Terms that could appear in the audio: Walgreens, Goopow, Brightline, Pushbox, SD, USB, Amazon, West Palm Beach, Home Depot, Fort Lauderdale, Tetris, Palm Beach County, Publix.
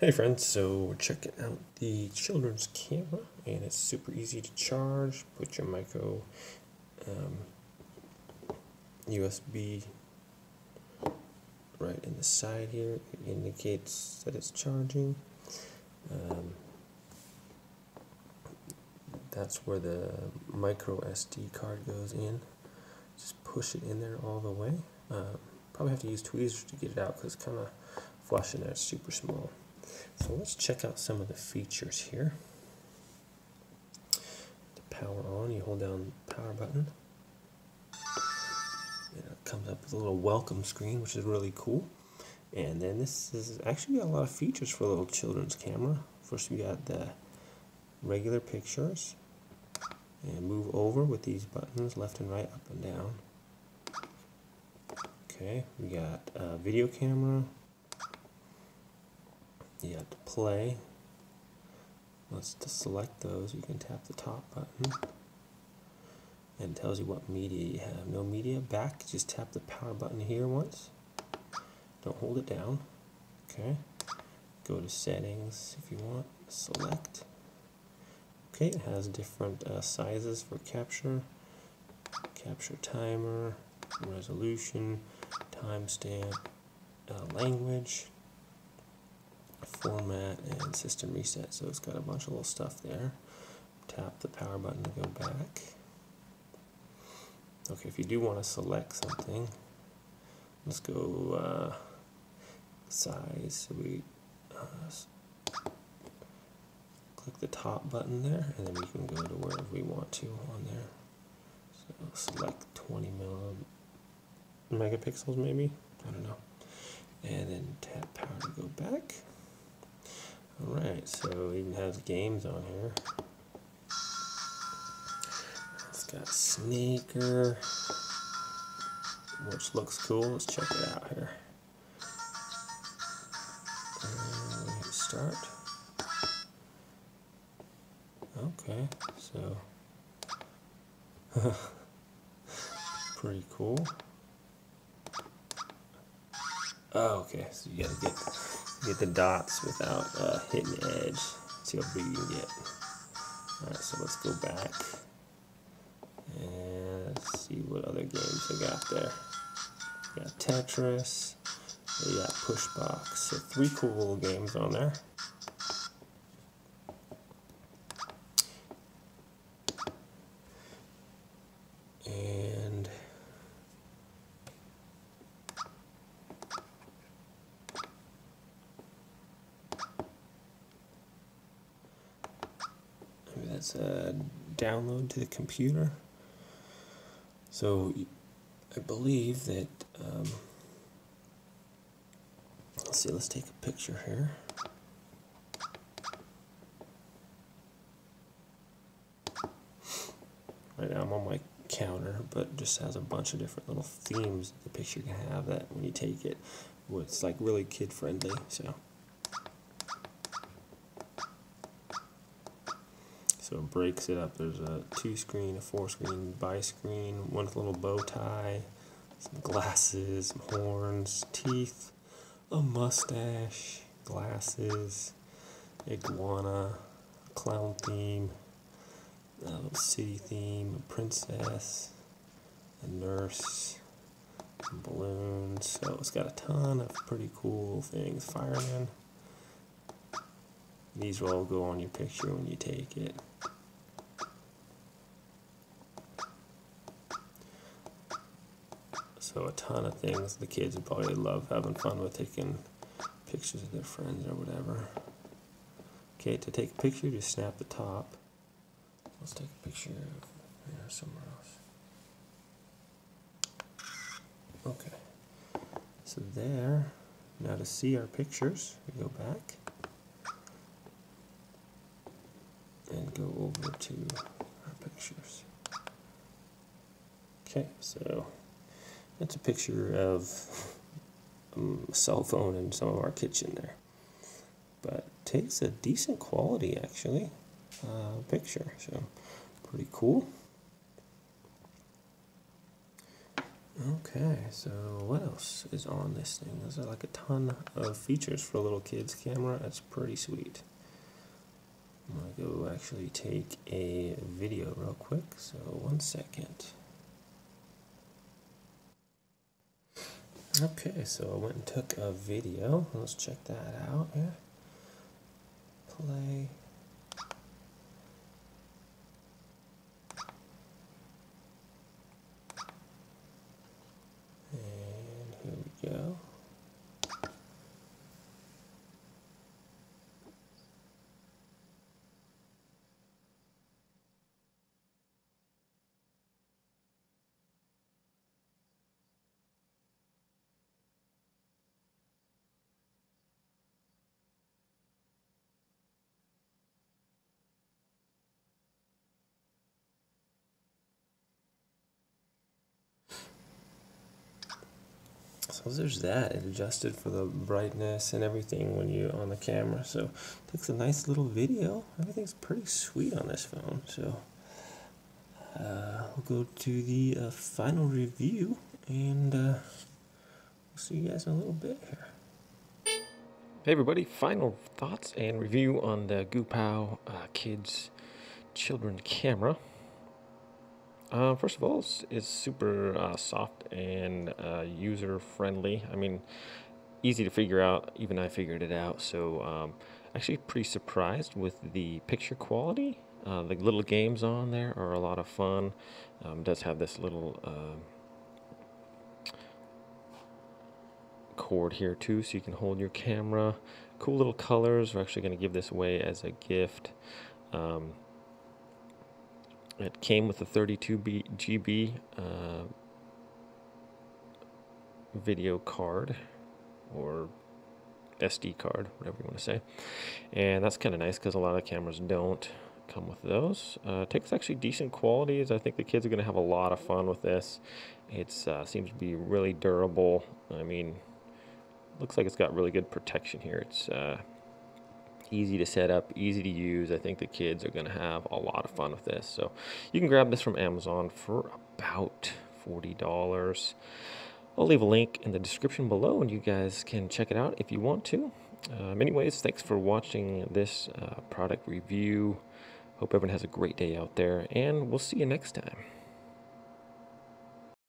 Hey friends, so check out the children's camera, and it's super easy to charge. Put your micro USB right in the side here. It indicates that it's charging. That's where the micro SD card goes in. Just push it in there all the way. Probably have to use tweezers to get it out because it's kind of flush in there, it's super small. So let's check out some of the features here. To power on, you hold down the power button. And it comes up with a little welcome screen, which is really cool. And then this is actually got a lot of features for a little children's camera. First we got the regular pictures. And move over with these buttons, left and right, up and down. Okay, we got a video camera. You have to play. Once to select those, you can tap the top button, and it tells you what media you have. No media, back, just tap the power button here once. Don't hold it down. Okay. Go to settings if you want. Select. Okay, it has different sizes for capture, capture timer, resolution, timestamp, language, format, and system reset. So it's got a bunch of little stuff there. Tap the power button to go back. Okay, if you do want to select something, let's go size. So we click the top button there, and then we can go to wherever we want to on there. So select 20 megapixels maybe, I don't know. And then tap power to go back. Alright, so it even has games on here. It's got Sneaker, which looks cool. Let's check it out here. And start. Okay, so pretty cool. Oh, okay, so you gotta get the dots without hitting the edge. See how big you can get. Alright, so let's go back and let's see what other games we got there. We got Tetris, we got Pushbox. So 3 cool little games on there. And that's a download to the computer. So I believe that let's see, let's take a picture here. Right now I'm on my counter, but it just has a bunch of different little themes that the picture can have, that when you take it, it's like really kid friendly. So it breaks it up. There's a 2-screen, a 4-screen, by screen, one with a little bow tie, some glasses, some horns, teeth, a mustache, glasses, iguana, clown theme, a little city theme, a princess, a nurse, some balloons. So it's got a ton of pretty cool things. Fireman. These will all go on your picture when you take it. So a ton of things. The kids would probably love having fun with taking pictures of their friends or whatever. Okay, to take a picture, just snap the top. Let's take a picture of here somewhere else. Okay. So there. Now to see our pictures, we go back. And go over to our pictures. Okay, so that's a picture of a cell phone in some of our kitchen there. But it takes a decent quality, actually, picture. So pretty cool. Okay, so what else is on this thing? There's like a ton of features for a little kid's camera. That's pretty sweet. I'm gonna go actually take a video real quick, so 1 second. Okay, so I went and took a video. Let's check that out here. Play. Go. So there's that. It adjusted for the brightness and everything when you're on the camera. So it takes a nice little video. Everything's pretty sweet on this phone. So we'll go to the final review, and we'll see you guys in a little bit here. Hey everybody, final thoughts and review on the Goopow children camera. First of all, it's super soft and user-friendly. I mean, easy to figure out. Even I figured it out. So actually pretty surprised with the picture quality. The little games on there are a lot of fun. Does have this little cord here too, so you can hold your camera. Cool little colors. We're actually going to give this away as a gift. It came with a 32 GB video card, or SD card, whatever you want to say, and that's kind of nice because a lot of cameras don't come with those. Takes actually decent qualities. I think the kids are going to have a lot of fun with this. It seems to be really durable. I mean, looks like it's got really good protection here. It's easy to set up, easy to use. I think the kids are going to have a lot of fun with this. So you can grab this from Amazon for about $40. I'll leave a link in the description below and you guys can check it out if you want to. Anyways, thanks for watching this product review. Hope everyone has a great day out there, and we'll see you next time.